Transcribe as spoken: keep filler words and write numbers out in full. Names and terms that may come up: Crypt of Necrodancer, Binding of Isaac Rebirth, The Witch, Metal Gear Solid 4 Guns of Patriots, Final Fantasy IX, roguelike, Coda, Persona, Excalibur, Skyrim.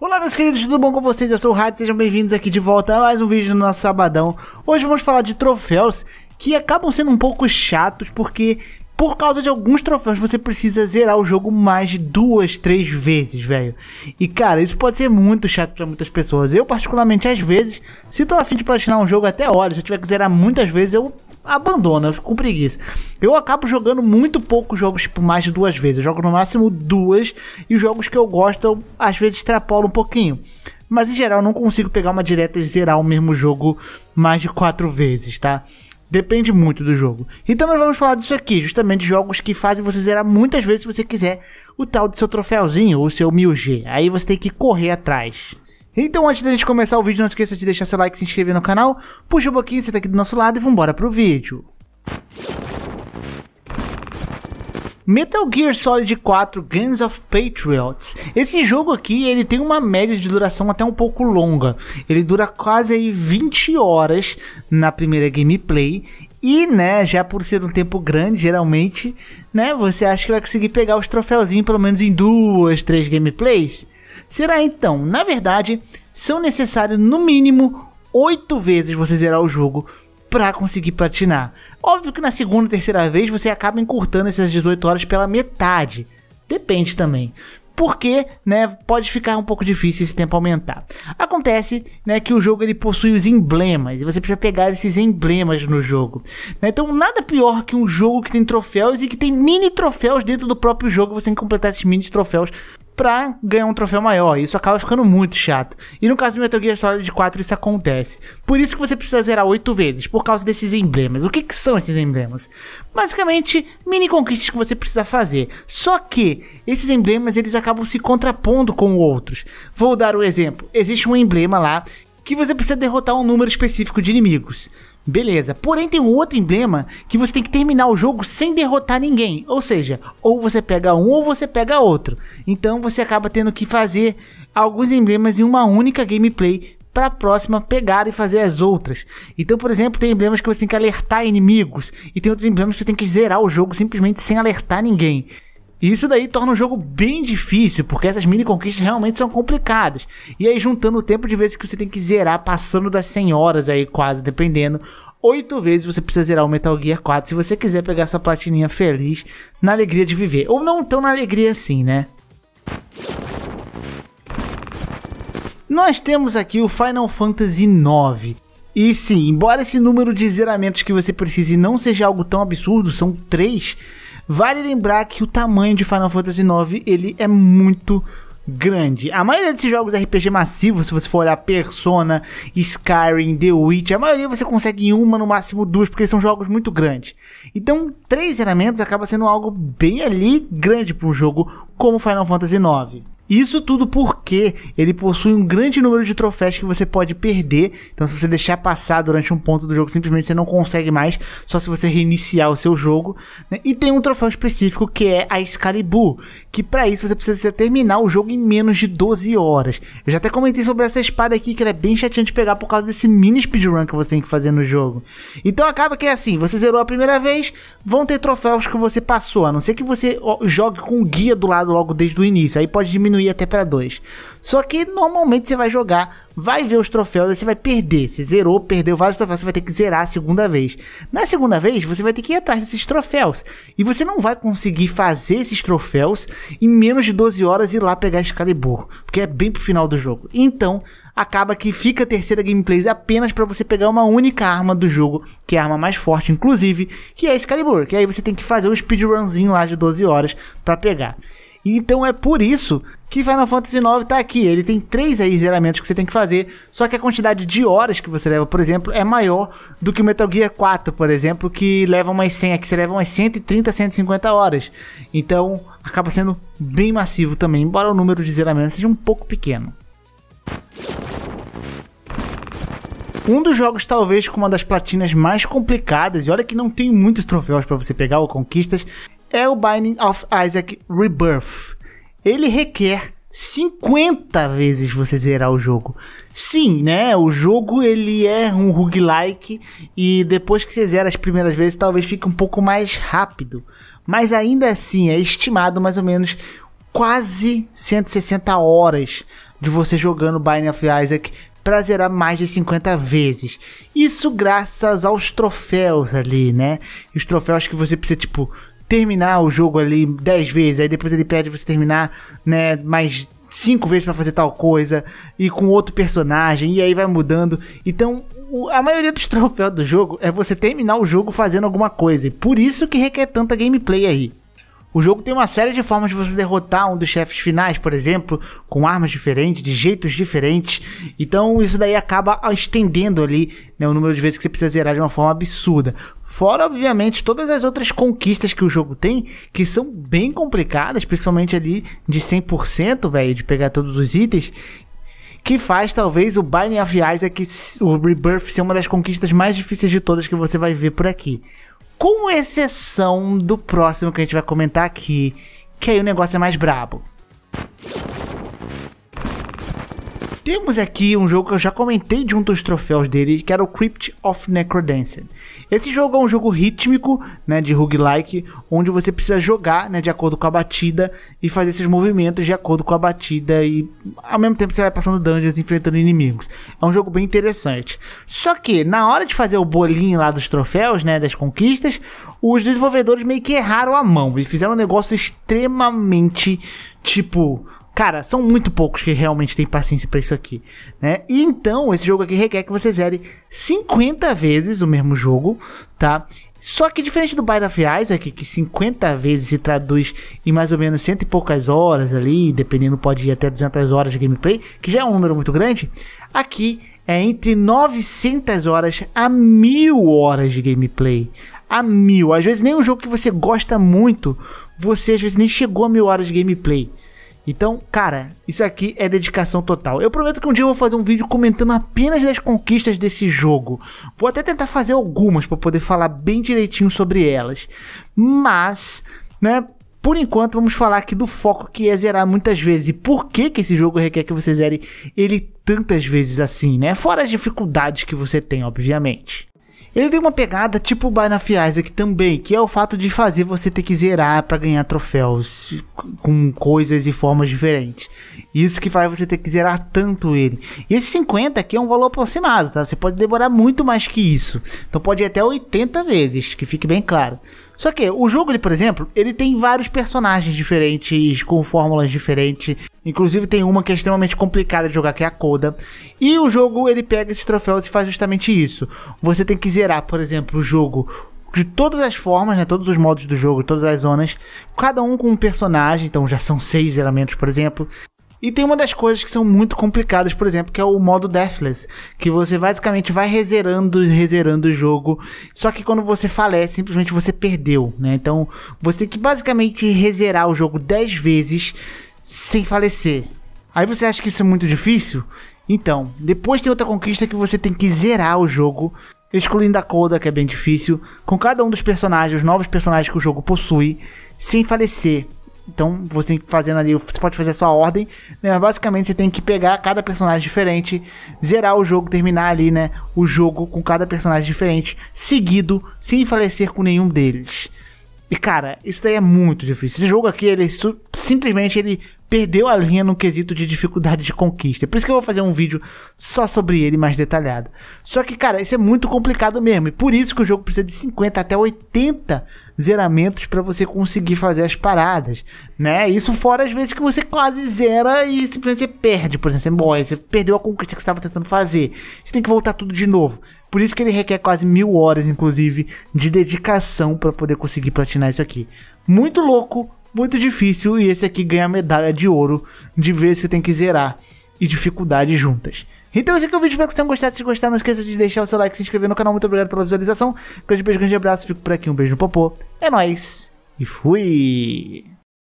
Olá meus queridos, tudo bom com vocês? Eu sou o Rad, sejam bem-vindos aqui de volta a mais um vídeo no nosso sabadão. Hoje vamos falar de troféus que acabam sendo um pouco chatos, porque por causa de alguns troféus você precisa zerar o jogo mais de duas, três vezes, velho. E cara, isso pode ser muito chato pra muitas pessoas. Eu particularmente, às vezes, se tô afim de platinar um jogo até horas, se eu tiver que zerar muitas vezes, eu abandono, eu fico com preguiça. Eu acabo jogando muito poucos jogos, tipo, mais de duas vezes. Eu jogo no máximo duas, e os jogos que eu gosto, eu, às vezes, extrapolo um pouquinho. Mas, em geral, eu não consigo pegar uma direta e zerar o mesmo jogo mais de quatro vezes, tá? Depende muito do jogo. Então, nós vamos falar disso aqui, justamente jogos que fazem você zerar muitas vezes, se você quiser, o tal do seu troféuzinho, ou seu mil G. Aí você tem que correr atrás. Então, antes da gente começar o vídeo, não esqueça de deixar seu like, se inscrever no canal, puxa um pouquinho, você tá aqui do nosso lado e vambora pro vídeo. Metal Gear Solid quatro Guns of Patriots. Esse jogo aqui, ele tem uma média de duração até um pouco longa. Ele dura quase aí vinte horas na primeira gameplay. E, né, já por ser um tempo grande, geralmente, né, você acha que vai conseguir pegar os troféuzinhos pelo menos em duas, três gameplays. Será então? Na verdade, são necessários no mínimo oito vezes você zerar o jogo para conseguir platinar. Óbvio que na segunda e terceira vez você acaba encurtando essas dezoito horas pela metade. Depende também. Porque, né, pode ficar um pouco difícil esse tempo aumentar. Acontece, né, que o jogo ele possui os emblemas, e você precisa pegar esses emblemas no jogo, né? Então nada pior que um jogo que tem troféus e que tem mini troféus dentro do próprio jogo. Você tem que completar esses mini troféus pra ganhar um troféu maior, isso acaba ficando muito chato. E no caso do Metal Gear Solid quatro isso acontece. Por isso que você precisa zerar oito vezes, por causa desses emblemas. O que que são esses emblemas? Basicamente, mini conquistas que você precisa fazer. Só que esses emblemas eles acabam se contrapondo com outros. Vou dar um exemplo. Existe um emblema lá que você precisa derrotar um número específico de inimigos. Beleza, porém tem um outro emblema que você tem que terminar o jogo sem derrotar ninguém. Ou seja, ou você pega um ou você pega outro. Então você acaba tendo que fazer alguns emblemas em uma única gameplay para a próxima pegar e fazer as outras. Então, por exemplo, tem emblemas que você tem que alertar inimigos. E tem outros emblemas que você tem que zerar o jogo simplesmente sem alertar ninguém. E isso daí torna o jogo bem difícil, porque essas mini conquistas realmente são complicadas. E aí juntando o tempo de vezes que você tem que zerar, passando das cem horas aí quase, dependendo, oito vezes você precisa zerar o Metal Gear quatro se você quiser pegar sua platininha feliz, na alegria de viver. Ou não tão na alegria assim, né? Nós temos aqui o Final Fantasy nove. E sim, embora esse número de zeramentos que você precise não seja algo tão absurdo, são três... Vale lembrar que o tamanho de Final Fantasy nove, ele é muito grande. A maioria desses jogos R P G massivos, se você for olhar Persona, Skyrim, The Witch, a maioria você consegue em uma, no máximo duas, porque são jogos muito grandes. Então, três elementos acaba sendo algo bem ali grande para um jogo como Final Fantasy nove. Isso tudo porque ele possui um grande número de troféus que você pode perder. Então se você deixar passar durante um ponto do jogo, simplesmente você não consegue mais, só se você reiniciar o seu jogo, né? E tem um troféu específico que é a Excalibur, que para isso você precisa terminar o jogo em menos de doze horas. Eu já até comentei sobre essa espada aqui, que ela é bem chateante de pegar por causa desse mini speedrun que você tem que fazer no jogo. Então acaba que é assim, você zerou a primeira vez, vão ter troféus que você passou, a não ser que você jogue com o guia do lado logo desde o início, aí pode diminuir ir até para dois. Só que normalmente você vai jogar, vai ver os troféus, aí você vai perder. Você zerou, perdeu vários troféus, você vai ter que zerar a segunda vez. Na segunda vez, você vai ter que ir atrás desses troféus. E você não vai conseguir fazer esses troféus em menos de doze horas e ir lá pegar Excalibur, porque é bem pro final do jogo. Então, acaba que fica a terceira gameplay apenas para você pegar uma única arma do jogo, que é a arma mais forte, inclusive, que é Excalibur, que aí você tem que fazer um speedrunzinho lá de doze horas para pegar. Então é por isso que Final Fantasy nove tá aqui. Ele tem três aí zeramentos que você tem que fazer, só que a quantidade de horas que você leva, por exemplo, é maior do que o Metal Gear quatro, por exemplo, que leva umas cem, aqui você leva umas cento e trinta, cento e cinquenta horas. Então acaba sendo bem massivo também, embora o número de zeramentos seja um pouco pequeno. Um dos jogos talvez com uma das platinas mais complicadas, e olha que não tem muitos troféus para você pegar ou conquistas, é o Binding of Isaac Rebirth. Ele requer cinquenta vezes você zerar o jogo. Sim, né? O jogo ele é um roguelike e depois que você zera as primeiras vezes talvez fique um pouco mais rápido. Mas ainda assim é estimado mais ou menos quase cento e sessenta horas de você jogando Binding of Isaac pra zerar mais de cinquenta vezes. Isso graças aos troféus ali, né? Os troféus que você precisa, tipo, terminar o jogo ali dez vezes, aí depois ele pede você terminar, né, mais cinco vezes pra fazer tal coisa, e com outro personagem, e aí vai mudando. Então, a maioria dos troféus do jogo é você terminar o jogo fazendo alguma coisa, e por isso que requer tanta gameplay aí. O jogo tem uma série de formas de você derrotar um dos chefes finais, por exemplo, com armas diferentes, de jeitos diferentes. Então isso daí acaba estendendo ali, né, o número de vezes que você precisa zerar de uma forma absurda. Fora, obviamente, todas as outras conquistas que o jogo tem, que são bem complicadas, principalmente ali de cem por cento, velho, de pegar todos os itens, que faz talvez o Binding of Isaac, o Rebirth, ser uma das conquistas mais difíceis de todas que você vai ver por aqui. Com exceção do próximo que a gente vai comentar aqui, que aí o negócio é mais brabo. Temos aqui um jogo que eu já comentei de um dos troféus dele, que era o Crypt of Necrodancer. Esse jogo é um jogo rítmico, né, de roguelike, onde você precisa jogar, né, de acordo com a batida e fazer seus movimentos de acordo com a batida, e ao mesmo tempo você vai passando dungeons, enfrentando inimigos. É um jogo bem interessante. Só que na hora de fazer o bolinho lá dos troféus, né, das conquistas, os desenvolvedores meio que erraram a mão e fizeram um negócio extremamente, tipo... Cara, são muito poucos que realmente têm paciência pra isso aqui, né? E então, esse jogo aqui requer que você zere cinquenta vezes o mesmo jogo, tá? Só que diferente do Binding of Isaac, que cinquenta vezes se traduz em mais ou menos cento e poucas horas ali, dependendo, pode ir até duzentas horas de gameplay, que já é um número muito grande, aqui é entre novecentas horas a mil horas de gameplay. A mil. Às vezes nem um jogo que você gosta muito, você às vezes nem chegou a mil horas de gameplay. Então, cara, isso aqui é dedicação total. Eu prometo que um dia eu vou fazer um vídeo comentando apenas das conquistas desse jogo. Vou até tentar fazer algumas para poder falar bem direitinho sobre elas. Mas, né, por enquanto vamos falar aqui do foco, que é zerar muitas vezes. E por que que esse jogo requer que você zere ele tantas vezes assim, né? Fora as dificuldades que você tem, obviamente. Ele tem uma pegada tipo o Binding of Isaac também, que é o fato de fazer você ter que zerar para ganhar troféus com coisas e formas diferentes. Isso que faz você ter que zerar tanto ele. E esse cinquenta aqui é um valor aproximado, tá? Você pode demorar muito mais que isso. Então pode ir até oitenta vezes, que fique bem claro. Só que o jogo, ele, por exemplo, ele tem vários personagens diferentes, com fórmulas diferentes. Inclusive tem uma que é extremamente complicada de jogar, que é a Coda. E o jogo, ele pega esses troféus e faz justamente isso. Você tem que zerar, por exemplo, o jogo de todas as formas, né, todos os modos do jogo, todas as zonas. Cada um com um personagem, então já são seis zeramentos, por exemplo. E tem uma das coisas que são muito complicadas, por exemplo, que é o modo Deathless, que você basicamente vai rezerando e rezerando o jogo, só que quando você falece, simplesmente você perdeu, né? Então, você tem que basicamente rezerar o jogo dez vezes sem falecer. Aí você acha que isso é muito difícil? Então, depois tem outra conquista que você tem que zerar o jogo, excluindo a Coda, que é bem difícil, com cada um dos personagens, os novos personagens que o jogo possui, sem falecer. Então você tem que fazer ali, você pode fazer a sua ordem, né? Basicamente você tem que pegar cada personagem diferente, zerar o jogo, terminar ali, né, o jogo com cada personagem diferente, seguido, sem falecer com nenhum deles. E cara, isso daí é muito difícil. Esse jogo aqui, ele simplesmente ele perdeu a linha no quesito de dificuldade de conquista. Por isso que eu vou fazer um vídeo só sobre ele mais detalhado. Só que cara, isso é muito complicado mesmo. E por isso que o jogo precisa de cinquenta até oitenta zeramentos para você conseguir fazer as paradas, né? Isso fora as vezes que você quase zera e simplesmente você perde. Por exemplo, você morre, você perdeu a conquista que você estava tentando fazer, você tem que voltar tudo de novo. Por isso que ele requer quase mil horas, inclusive, de dedicação para poder conseguir platinar isso aqui. Muito louco, muito difícil, e esse aqui ganha a medalha de ouro de ver se tem que zerar e dificuldade juntas. Então esse aqui é o vídeo, espero que vocês tenham gostado. Se gostaram, não esqueça de deixar o seu like, se inscrever no canal. Muito obrigado pela visualização, grande beijo, grande abraço, fico por aqui, um beijo no popô, é nóis e fui!